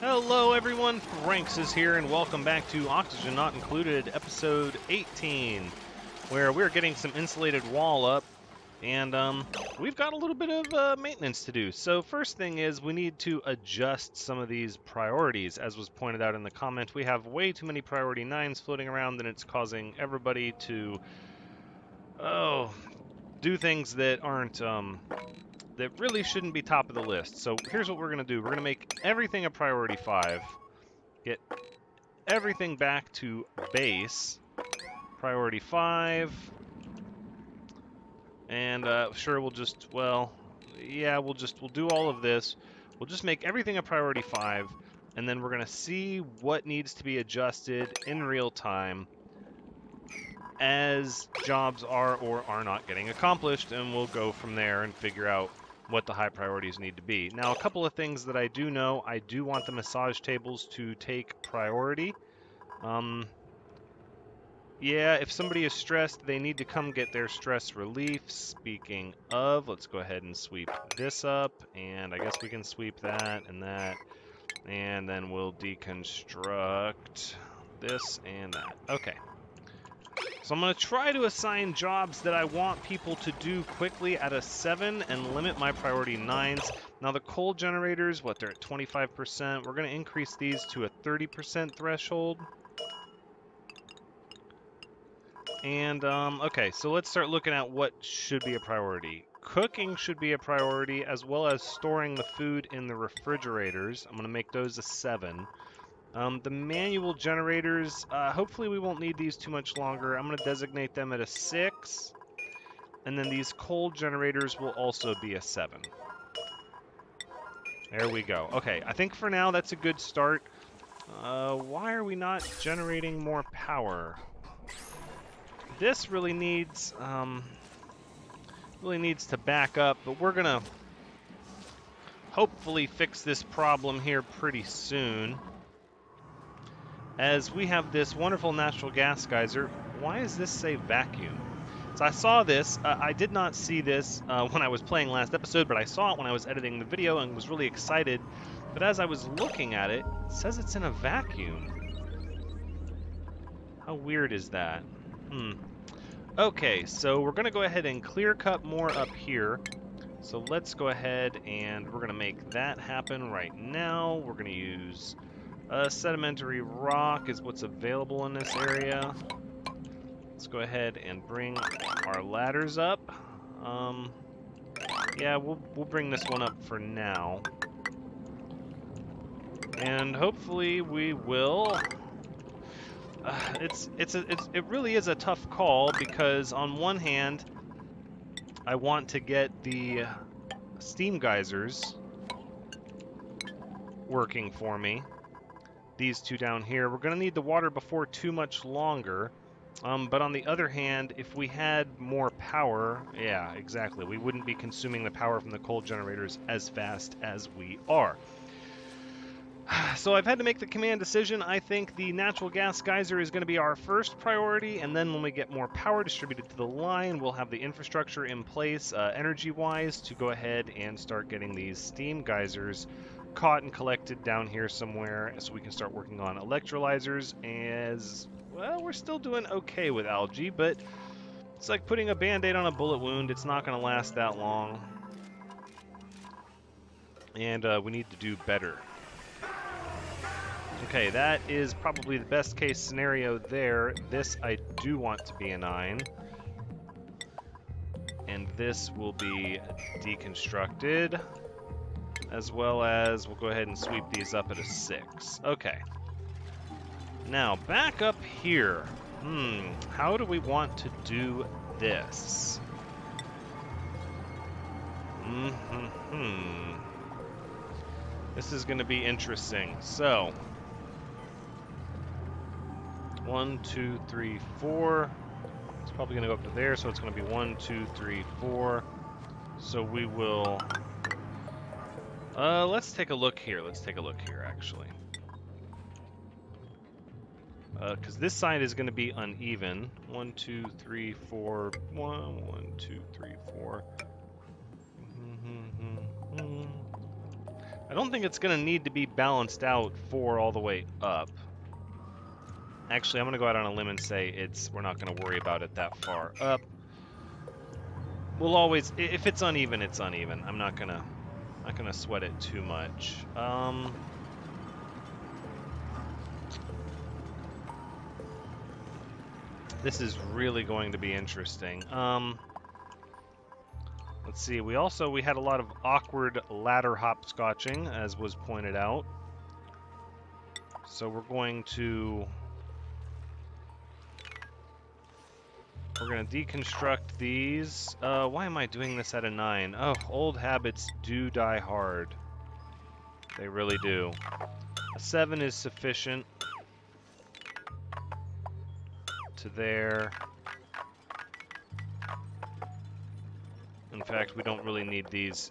Hello everyone, Thranxes here, and welcome back to Oxygen Not Included, episode 18, where we're getting some insulated wall up, and we've got a little bit of maintenance to do. So first thing is we need to adjust some of these priorities. As was pointed out in the comment, we have way too many priority 9s floating around, and it's causing everybody to do things that aren't... that really shouldn't be top of the list. So here's what we're going to do. We're going to make everything a priority 5. Get everything back to base. Priority 5. And sure, we'll just, well, yeah, we'll do all of this. We'll just make everything a priority 5. And then we're going to see what needs to be adjusted in real time as jobs are or are not getting accomplished. And we'll go from there and figure out what the high priorities need to be. Now, a couple of things that I do know, I do want the massage tables to take priority. Yeah, if somebody is stressed, they need to come get their stress relief. Speaking of, let's go ahead and sweep this up, and I guess we can sweep that, and then we'll deconstruct this and that. Okay. So I'm going to try to assign jobs that I want people to do quickly at a 7 and limit my priority 9s. Now the coal generators, what, they're at 25%. We're going to increase these to a 30% threshold. And, okay, so let's start looking at what should be a priority. Cooking should be a priority, as well as storing the food in the refrigerators. I'm going to make those a 7. The manual generators, hopefully we won't need these too much longer. I'm going to designate them at a 6. And then these coal generators will also be a 7. There we go. Okay, I think for now that's a good start. Why are we not generating more power? This really needs to back up, but we're going to hopefully fix this problem here pretty soon, as we have this wonderful natural gas geyser. Why does this say vacuum? So I saw this. I did not see this when I was playing last episode, but I saw it when I was editing the video and was really excited. But as I was looking at it, it says it's in a vacuum. How weird is that? Okay, so we're going to go ahead and clear cut more up here. So let's go ahead and we're going to make that happen right now. We're going to use... sedimentary rock is what's available in this area. Let's go ahead and bring our ladders up. Yeah, we'll bring this one up for now. And hopefully we will... it really is a tough call, because on one hand, I want to get the steam geysers working for me. These two down here. We're going to need the water before too much longer. But on the other hand, if we had more power, yeah, exactly, we wouldn't be consuming the power from the coal generators as fast as we are. So I've had to make the command decision. I think the natural gas geyser is going to be our first priority, and then when we get more power distributed to the line, we'll have the infrastructure in place, energy-wise, to go ahead and start getting these steam geysers caught and collected down here somewhere, so we can start working on electrolyzers. As well, we're still doing okay with algae, but it's like putting a band-aid on a bullet wound. It's not going to last that long, and we need to do better. Okay, that is probably the best case scenario there. This I do want to be a 9, and this will be deconstructed, as well as we'll go ahead and sweep these up at a 6. Okay. Now, back up here. How do we want to do this? This is going to be interesting. So, 1, 2, 3, 4. It's probably going to go up to there, so it's going to be 1, 2, 3, 4. So we will... let's take a look here. Let's take a look here, actually. Because this side is going to be uneven. 1, 2, 3, 4, 1, 1, 2, 3, 4. I don't think it's going to need to be balanced out 4 all the way up. Actually, I'm going to go out on a limb and say we're not going to worry about it that far up. We'll always, if it's uneven, it's uneven. I'm not gonna sweat it too much. This is really going to be interesting. Let's see. We had a lot of awkward ladder hopscotching, as was pointed out. So we're going to deconstruct these. Why am I doing this at a 9? Oh, old habits do die hard. They really do. A 7 is sufficient. To there. In fact, we don't really need these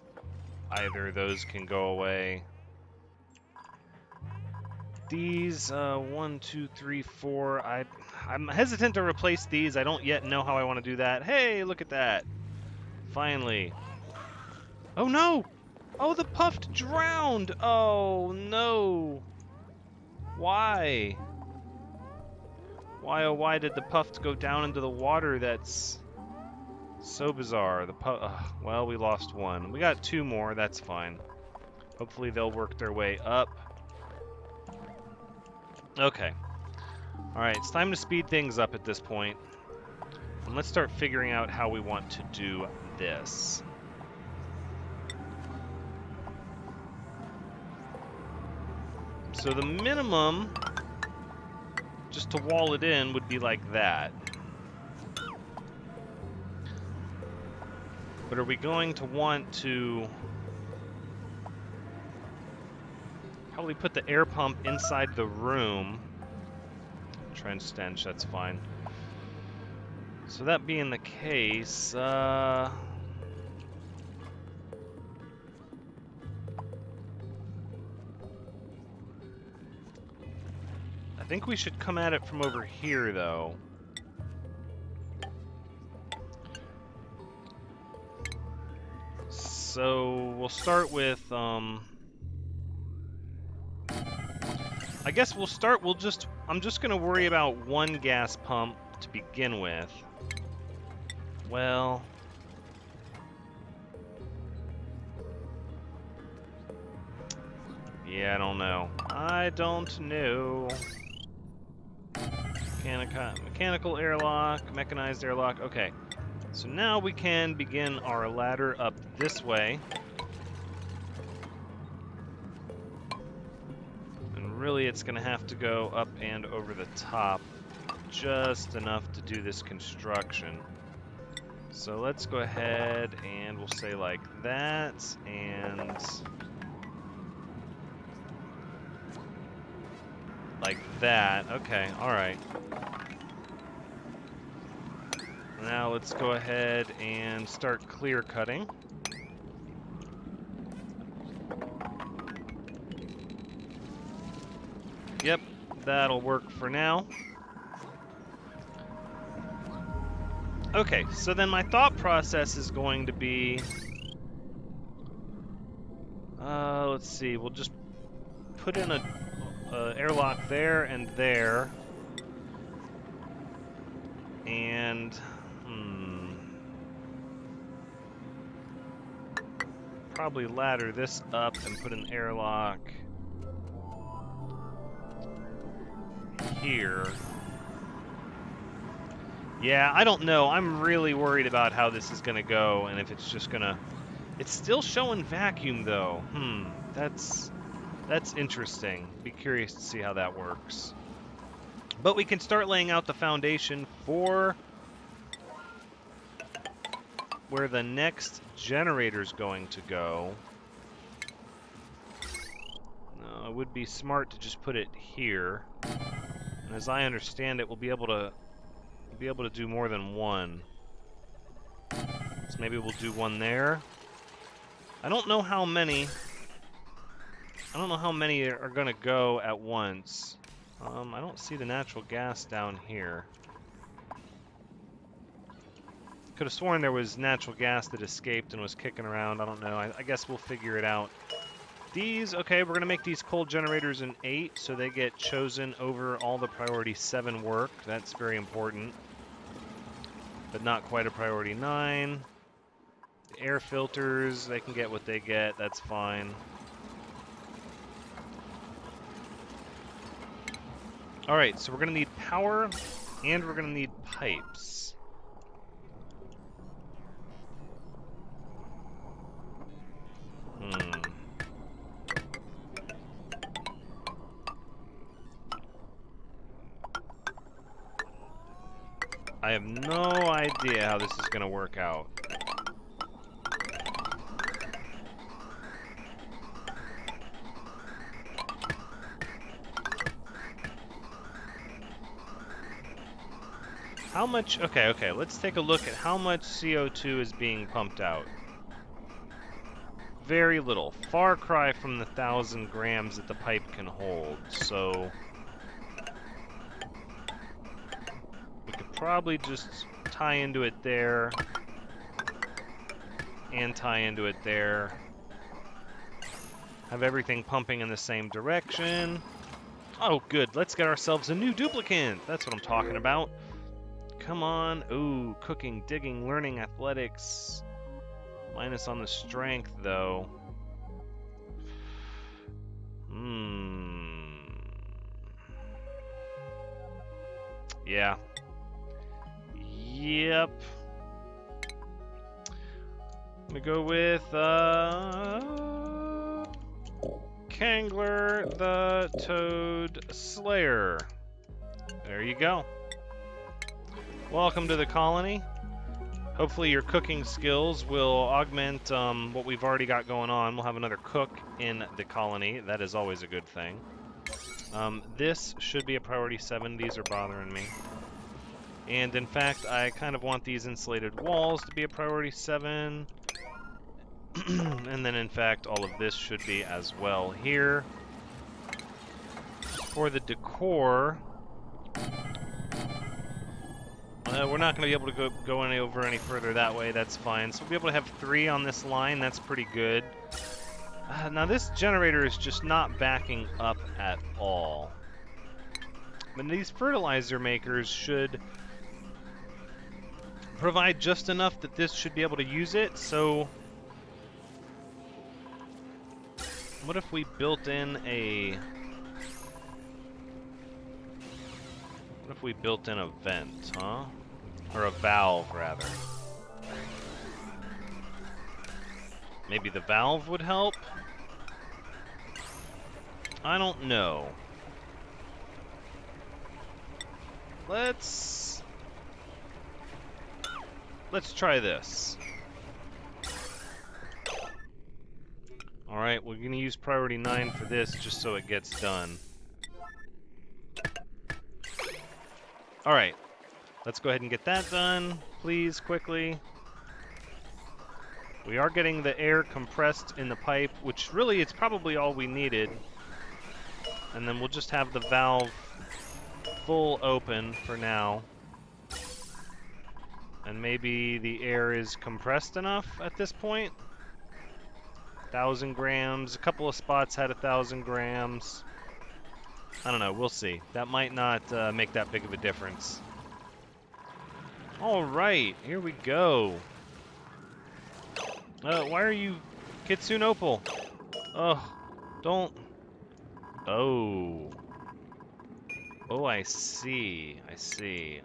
either. Those can go away. These 1, 2, 3, 4. I'm hesitant to replace these. I don't yet know how I want to do that. Hey, look at that. Finally. Oh no! Oh, the puffed drowned! Oh no! Why? Why oh why did the puffed go down into the water? That's so bizarre. The well, we lost one. We got 2 more, that's fine. Hopefully they'll work their way up. Okay. Alright, it's time to speed things up at this point. And let's start figuring out how we want to do this. So the minimum, just to wall it in, would be like that. But are we going to want to probably put the air pump inside the room? Trench stench, that's fine. So that being the case, I think we should come at it from over here, though. So we'll start with, I guess we'll start, I'm just going to worry about one gas pump to begin with. Well, yeah, I don't know. Mechanical airlock, mechanized airlock, okay. So now we can begin our ladder up this way. Really, it's going to have to go up and over the top just enough to do this construction. So let's go ahead and we'll say like that, and like that. Okay, all right. Now let's go ahead and start clear cutting. Yep, that'll work for now. Okay, so then my thought process is going to be, let's see, we'll just put in a airlock there and there. And, probably ladder this up and put an airlock here. Yeah, I don't know. I'm really worried about how this is going to go, and if it's just going to... It's still showing vacuum, though. That's interesting. Be curious to see how that works. But we can start laying out the foundation for where the next generator's going to go. It would be smart to just put it here. And as I understand it, we'll be able to do more than one. So maybe we'll do one there. I don't know how many. Are gonna go at once. I don't see the natural gas down here. Could have sworn there was natural gas that escaped and was kicking around. I don't know. I guess we'll figure it out These, okay, we're going to make these coal generators an 8, so they get chosen over all the priority 7 work. That's very important. But not quite a priority 9. The air filters, they can get what they get. That's fine. Alright, so we're going to need power, and we're going to need pipes. I have no idea how this is going to work out. How much? Okay, let's take a look at how much CO2 is being pumped out. Very little. Far cry from the 1,000 grams that the pipe can hold, so we could probably just tie into it there, and tie into it there. Have everything pumping in the same direction. Oh, good. Let's get ourselves a new duplicant. That's what I'm talking about. Come on. Ooh, cooking, digging, learning, athletics. Minus on the strength, though. Yeah. Yep. I'm gonna go with, Kangler the Toad Slayer. There you go. Welcome to the colony. Hopefully your cooking skills will augment what we've already got going on. We'll have another cook in the colony. That is always a good thing. This should be a priority 7. These are bothering me. And in fact, I kind of want these insulated walls to be a priority 7. And then in fact, all of this should be as well here. For the decor... we're not going to be able to go any over any further that way. That's fine. So we'll be able to have 3 on this line. That's pretty good. Now this generator is just not backing up at all. But these fertilizer makers should provide just enough that this should be able to use it. So what if we built in a... What if we built in a vent, huh? Or a valve, rather. Maybe the valve would help? I don't know. Let's try this. Alright, we're gonna use priority 9 for this just so it gets done. Alright, let's go ahead and get that done, please, quickly. We are getting the air compressed in the pipe, which really it's probably all we needed. And then we'll just have the valve full open for now. And maybe the air is compressed enough at this point. 1,000 grams, a couple of spots had 1,000 grams. I don't know, we'll see. That might not make that big of a difference. Alright, here we go. Why are you... Kitsunopal? Oh, don't... Oh. Oh, I see, I see.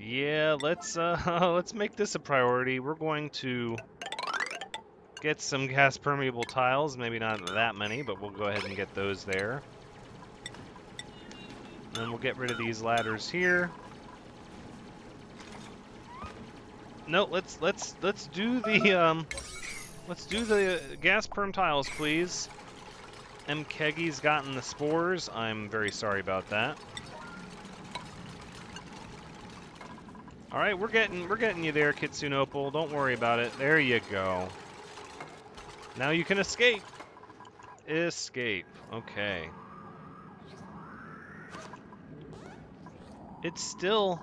Yeah, let's make this a priority. We're going to... get some gas permeable tiles, maybe not that many, but we'll go ahead and get those there. And we'll get rid of these ladders here. No, let's do the gas perm tiles, please. Mkeggy's gotten the spores. I'm very sorry about that. All right, we're getting you there, Kitsunopal. Don't worry about it. There you go. Now you can escape! Escape. Okay. It's still...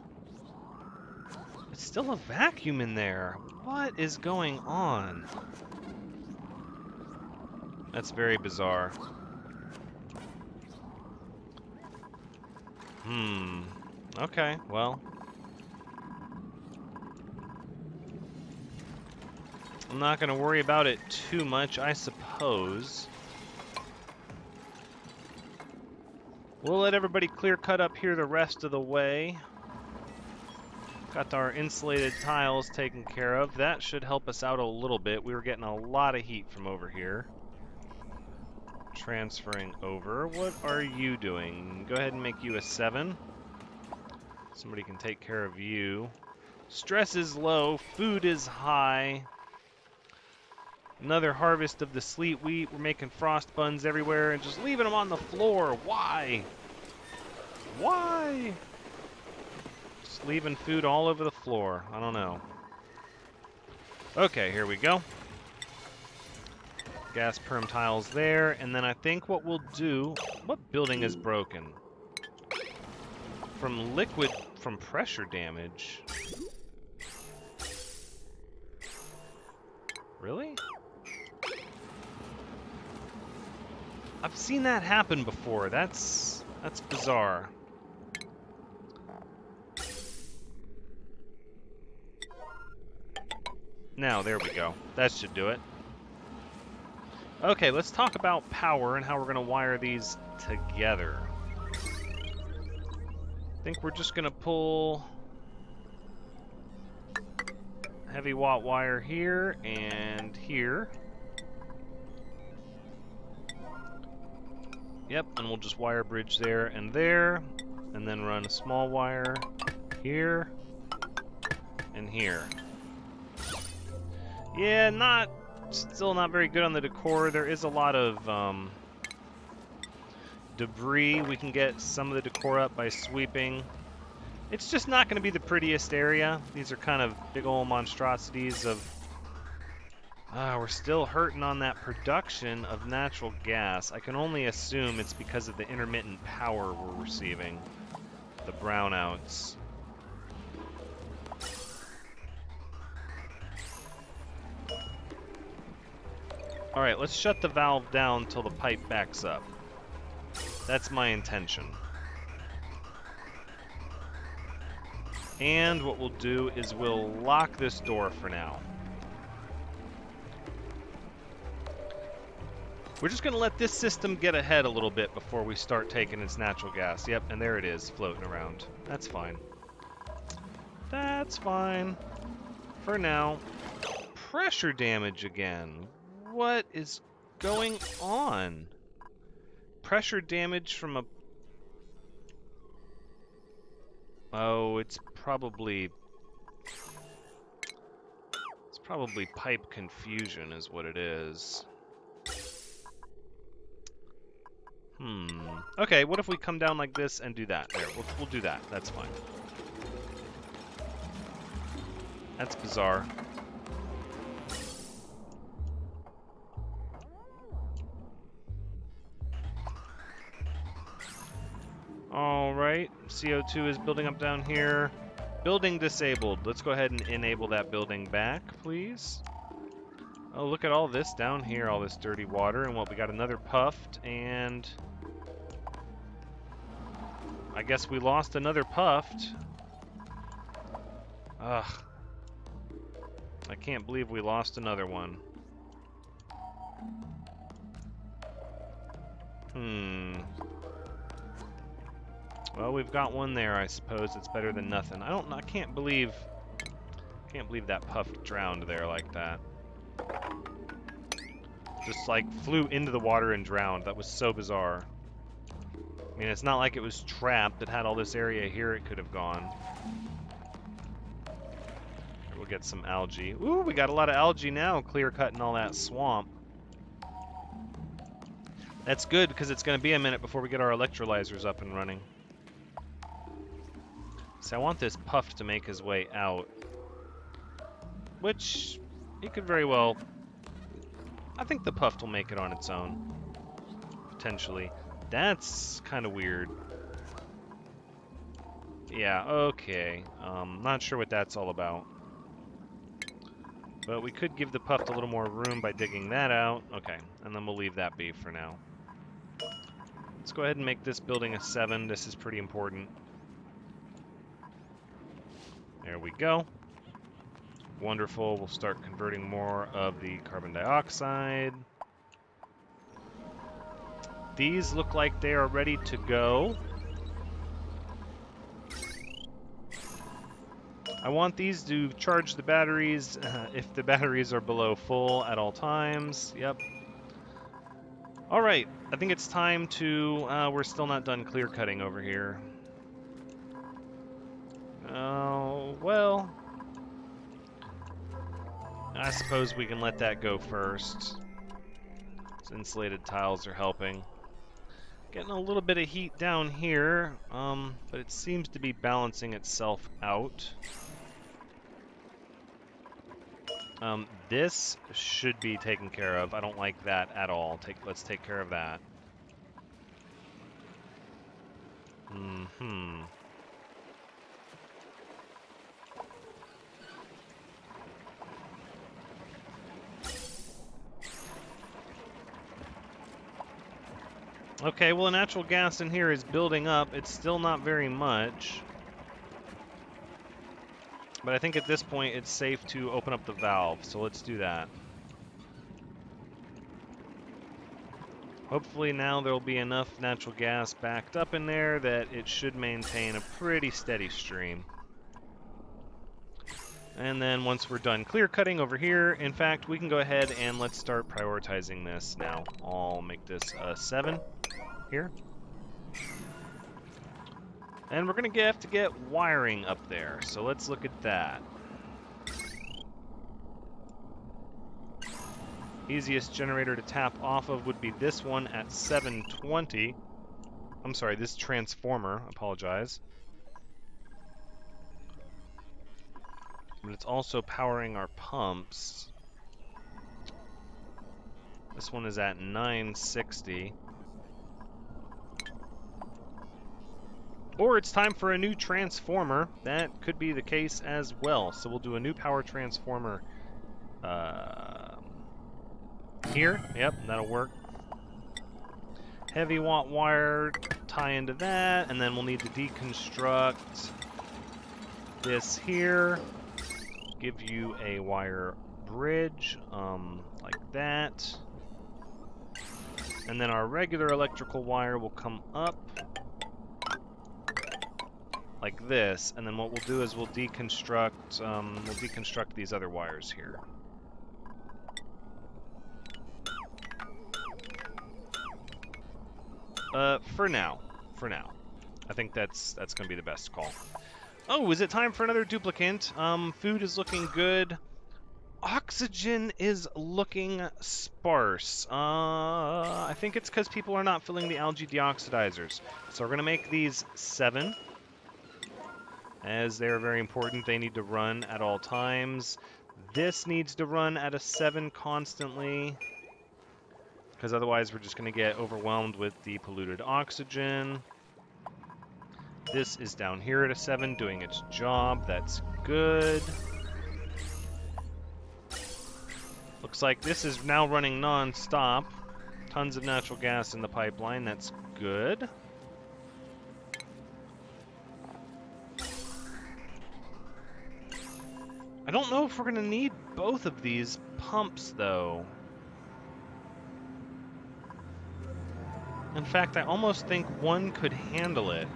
It's still a vacuum in there. What is going on? That's very bizarre. Okay, well. I'm not going to worry about it too much, I suppose. We'll let everybody clear cut up here the rest of the way. Got our insulated tiles taken care of. That should help us out a little bit. We were getting a lot of heat from over here. Transferring over. What are you doing? Go ahead and make you a 7. Somebody can take care of you. Stress is low. Food is high. Another harvest of the sleet wheat. We're making frost buns everywhere and just leaving them on the floor. Why? Why? Just leaving food all over the floor. I don't know. Okay, here we go. Gas perm tiles there. And then I think what we'll do... What building is broken? From liquid... From pressure damage? Really? I've seen that happen before. That's bizarre. Now, there we go. That should do it. Okay, let's talk about power and how we're going to wire these together. I think we're just going to pull heavy watt wire here and here. Yep, and we'll just wire bridge there, and then run a small wire here and here. Yeah, still not very good on the decor. There is a lot of debris. We can get some of the decor up by sweeping. It's just not going to be the prettiest area. These are kind of big old monstrosities of... we're still hurting on that production of natural gas. I can only assume it's because of the intermittent power we're receiving. The brownouts. Alright, let's shut the valve down until the pipe backs up. That's my intention. And what we'll do is we'll lock this door for now. We're just going to let this system get ahead a little bit before we start taking its natural gas. Yep, and there it is, floating around. That's fine. That's fine. For now. Pressure damage again. What is going on? Pressure damage from a... Oh, it's probably pipe confusion is what it is. Okay, what if we come down like this and do that? There, we'll do that. That's fine. That's bizarre. Alright, CO2 is building up down here. Building disabled. Let's go ahead and enable that building back, please. Oh, look at all this down here, all this dirty water. And what, we got another puffed, and... I guess we lost another puffed. Ugh. I can't believe we lost another one. Well, we've got one there, I suppose. It's better than nothing. I can't believe that puff drowned there like that. Just like flew into the water and drowned. That was so bizarre. I mean, it's not like it was trapped. It had all this area here it could have gone. Here, we'll get some algae. Ooh, we got a lot of algae now, clear-cutting all that swamp. That's good, because it's going to be a minute before we get our electrolyzers up and running. So I want this puff to make his way out, which he could very well. I think the puff will make it on its own, potentially. That's kind of weird. Yeah, okay. Not sure what that's all about. But we could give the puff a little more room by digging that out. Okay, and then we'll leave that be for now. Let's go ahead and make this building a 7. This is pretty important. There we go. Wonderful. We'll start converting more of the carbon dioxide. These look like they are ready to go. I want these to charge the batteries if the batteries are below full at all times. Yep. All right, I think it's time to, we're still not done clear cutting over here. Oh, well, I suppose we can let that go first. Those insulated tiles are helping. Getting a little bit of heat down here, but it seems to be balancing itself out. This should be taken care of. I don't like that at all. Let's take care of that. Mm-hmm. Okay, well, the natural gas in here is building up. It's still not very much. But I think at this point it's safe to open up the valve, so let's do that. Hopefully now there'll be enough natural gas backed up in there that it should maintain a pretty steady stream. And then once we're done clear cutting over here, in fact, we can go ahead and let's start prioritizing this now. I'll make this a 7 here. And we're going to have to get wiring up there, so let's look at that. Easiest generator to tap off of would be this one at 720. I'm sorry, this transformer, I apologize. But it's also powering our pumps. This one is at 960. Or it's time for a new transformer. That could be the case as well. So we'll do a new power transformer here. Yep, that'll work. Heavy watt wire, tie into that. And then we'll need to deconstruct this here. Give you a wire bridge like that. And then our regular electrical wire will come up. Like this, and then what we'll do is we'll deconstruct these other wires here. For now, I think that's gonna be the best call. Oh, is it time for another duplicant? Food is looking good. Oxygen is looking sparse. I think it's because people are not filling the algae deoxidizers. So we're gonna make these 7. As they're very important, they need to run at all times. This needs to run at a 7 constantly, because otherwise we're just going to get overwhelmed with the polluted oxygen. This is down here at a 7, doing its job. That's good. Looks like this is now running non-stop. Tons of natural gas in the pipeline. That's good. I don't know if we're going to need both of these pumps, though. In fact, I almost think one could handle it.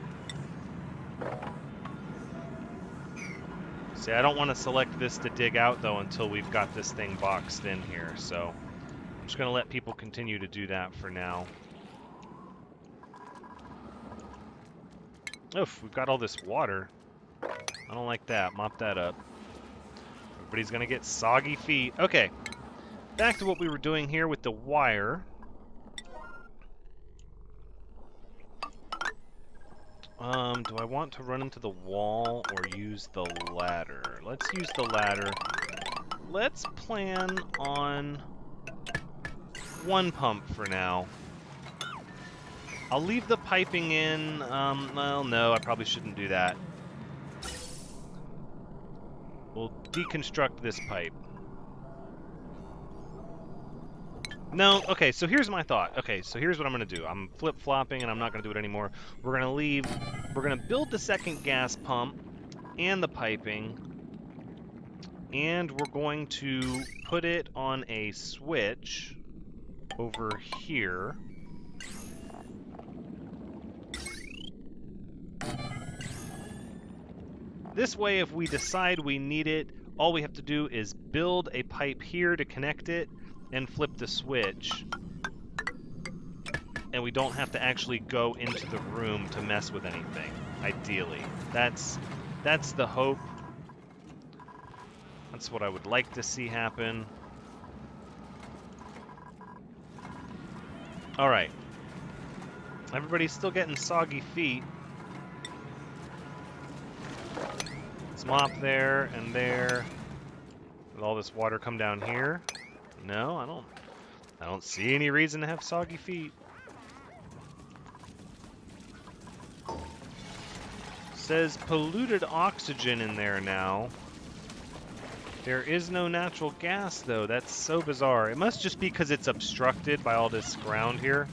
See, I don't want to select this to dig out, though, until we've got this thing boxed in here. So I'm just going to let people continue to do that for now. Oof, we've got all this water. I don't like that. Mop that up. But he's going to get soggy feet. Okay, back to what we were doing here with the wire. Do I want to run into the wall or use the ladder? Let's use the ladder. Let's plan on one pump for now. I'll leave the piping in. Well, no, I probably shouldn't do that. We'll deconstruct this pipe. No, okay, so here's my thought. Okay, so here's what I'm going to do. I'm flip-flopping, and I'm not going to do it anymore. We're going to leave. We're going to build the second gas pump and the piping, and we're going to put it on a switch over here. This way, if we decide we need it, all we have to do is build a pipe here to connect it, and flip the switch, and we don't have to actually go into the room to mess with anything, ideally. That's the hope. That's what I would like to see happen. Alright. Everybody's still getting soggy feet. Let's mop there and there. Let all this water come down here. No, I don't see any reason to have soggy feet. Says polluted oxygen in there now. There is no natural gas, though. That's so bizarre. It must just be because it's obstructed by all this ground here.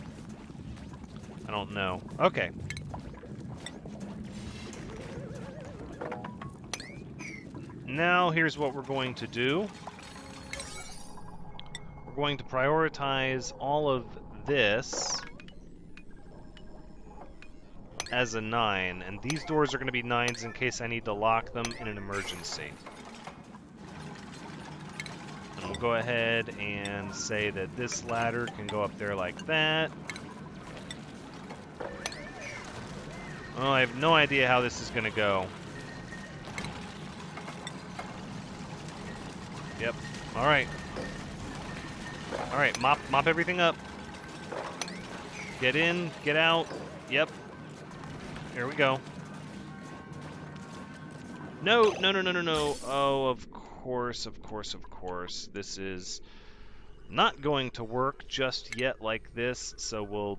I don't know. Okay. Now, here's what we're going to do. We're going to prioritize all of this as a 9, and these doors are going to be 9s in case I need to lock them in an emergency. And we'll go ahead and say that this ladder can go up there like that. Oh, I have no idea how this is going to go. Yep. All right. All right, mop everything up. Get in, get out. Yep. Here we go. No. Oh, of course. This is not going to work just yet like this, so we'll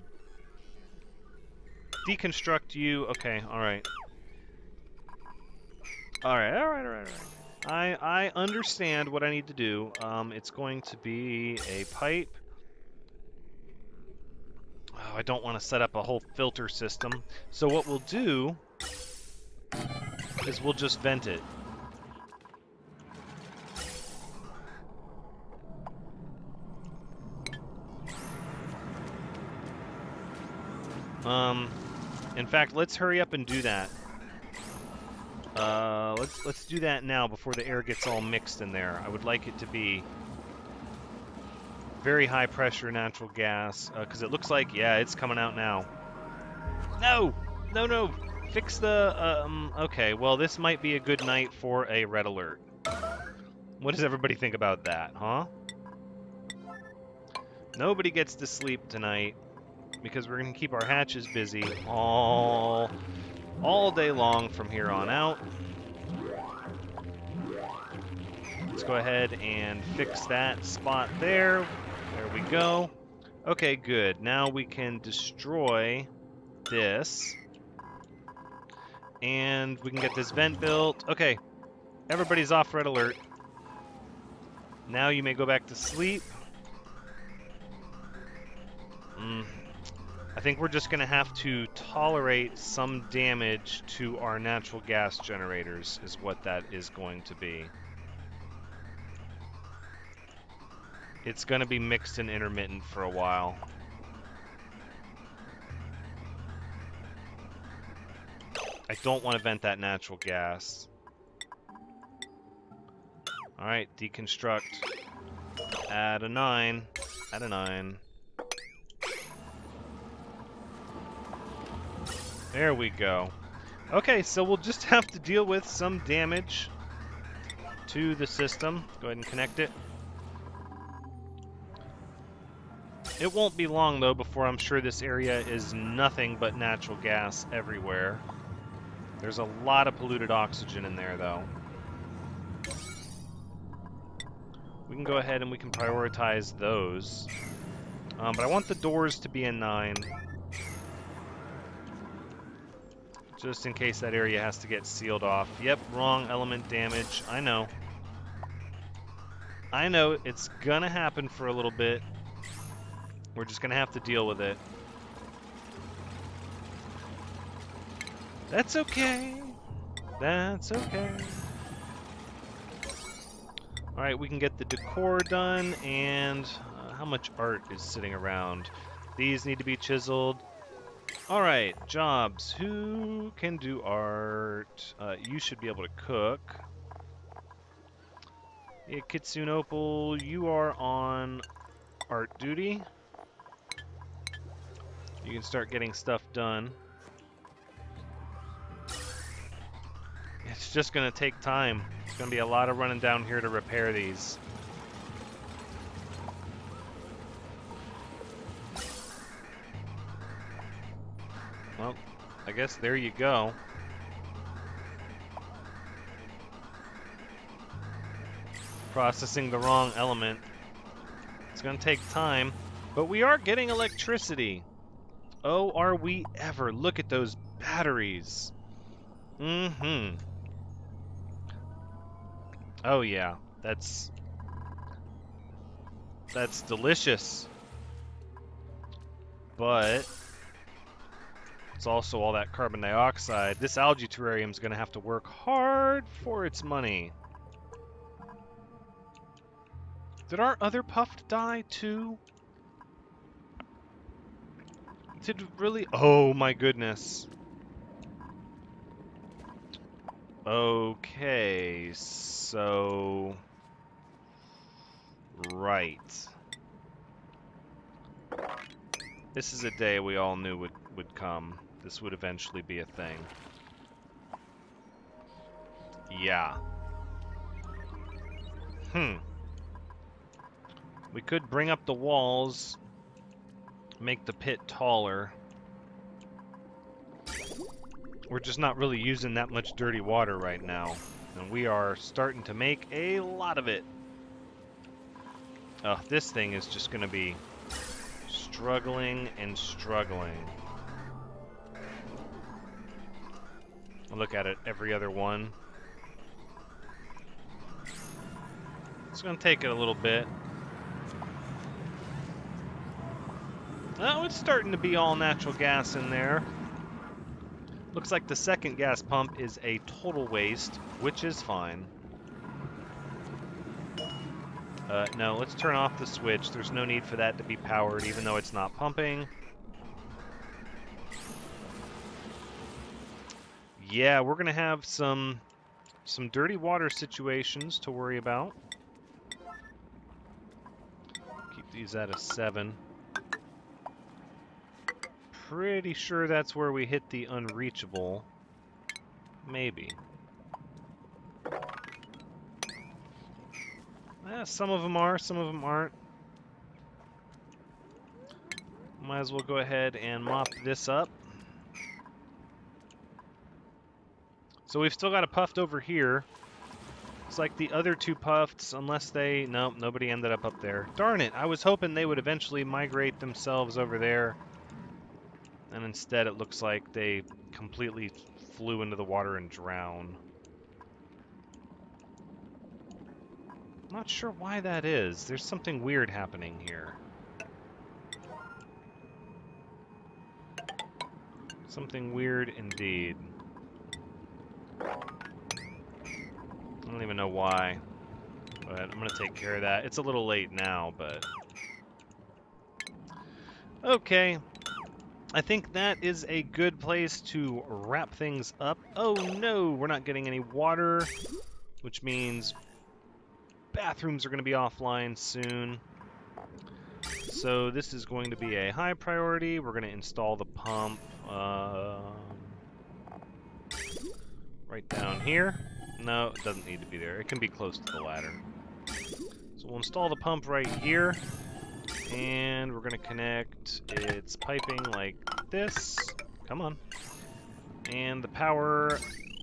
deconstruct you. Okay, all right. All right. I understand what I need to do. It's going to be a pipe. Oh, I don't want to set up a whole filter system. So what we'll do is we'll just vent it. In fact, let's hurry up and do that. Let's do that now before the air gets all mixed in there. I would like it to be very high pressure natural gas, because it looks like, yeah, it's coming out now. No. Fix the, okay, well, this might be a good night for a red alert. What does everybody think about that, huh? Nobody gets to sleep tonight because we're going to keep our hatches busy all day long from here on out. Let's go ahead and fix that spot there. There we go. Okay, good. Now we can destroy this. And we can get this vent built. Okay. Everybody's off red alert. Now you may go back to sleep. I think we're just going to have to tolerate some damage to our natural gas generators is what that is going to be. It's going to be mixed and intermittent for a while. I don't want to vent that natural gas. All right, deconstruct. Add a 9. Add a 9. There we go. Okay, so we'll just have to deal with some damage to the system. Go ahead and connect it. It won't be long, though, before I'm sure this area is nothing but natural gas everywhere. There's a lot of polluted oxygen in there, though. We can go ahead and we can prioritize those. But I want the doors to be a 9. Just in case that area has to get sealed off. Yep, wrong element damage. I know. I know it's gonna happen for a little bit. We're just gonna have to deal with it. That's okay. That's okay. Alright, we can get the decor done, and how much art is sitting around? These need to be chiseled. Alright, jobs. Who can do art? You should be able to cook. Yeah, Kitsunopal, you are on art duty. You can start getting stuff done. It's just going to take time. It's going to be a lot of running down here to repair these. Well, I guess there you go. Processing the wrong element. It's going to take time, but we are getting electricity. Oh, are we ever? Look at those batteries. Mm-hmm. Oh yeah, that's delicious, but it's also all that carbon dioxide. This algae terrarium is going to have to work hard for its money. Did our other puff die too? Did really? Oh my goodness. Okay, so... Right. This is a day we all knew would come. This would eventually be a thing. Yeah. We could bring up the walls, make the pit taller. We're just not really using that much dirty water right now. And we are starting to make a lot of it. Oh, this thing is just going to be struggling and struggling. I look at it, every other one. It's going to take it a little bit. Oh, it's starting to be all natural gas in there. Looks like the second gas pump is a total waste, which is fine. No, let's turn off the switch. There's no need for that to be powered, even though it's not pumping. Yeah, we're going to have some dirty water situations to worry about. Keep these at a 7. Pretty sure that's where we hit the unreachable. Maybe. Eh, some of them are, some of them aren't. Might as well go ahead and mop this up. So we've still got a puffed over here. It's like the other two puffs, unless they... Nope, nobody ended up there. Darn it, I was hoping they would eventually migrate themselves over there. And instead, it looks like they completely flew into the water and drowned. Not sure why that is. There's something weird happening here. Something weird indeed. I don't even know why. But I'm going to take care of that. It's a little late now, but... Okay. I think that is a good place to wrap things up. Oh no, we're not getting any water, which means bathrooms are going to be offline soon. So this is going to be a high priority. We're going to install the pump right down here. No, it doesn't need to be there. It can be close to the ladder. So we'll install the pump right here. And we're going to connect its piping like this. Come on. And the power,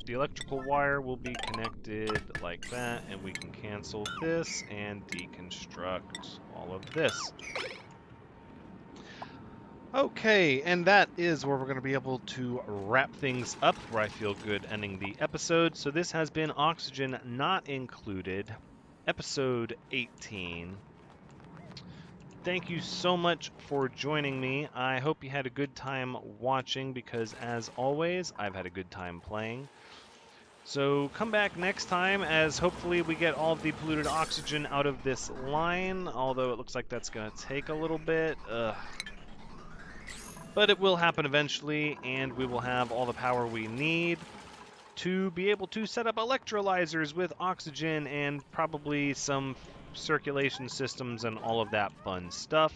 the electrical wire will be connected like that. And we can cancel this and deconstruct all of this. Okay, and that is where we're going to be able to wrap things up, where I feel good ending the episode. So this has been Oxygen Not Included, episode 18. Thank you so much for joining me. I hope you had a good time watching, because as always, I've had a good time playing. So come back next time, as hopefully we get all of the polluted oxygen out of this line, although it looks like that's going to take a little bit. Ugh. But it will happen eventually, and we will have all the power we need to be able to set up electrolyzers with oxygen and probably some circulation systems and all of that fun stuff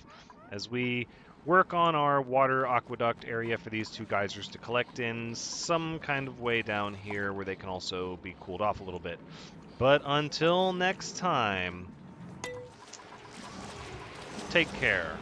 as we work on our water aqueduct area for these two geysers to collect in some kind of way down here where they can also be cooled off a little bit. But until next time, take care.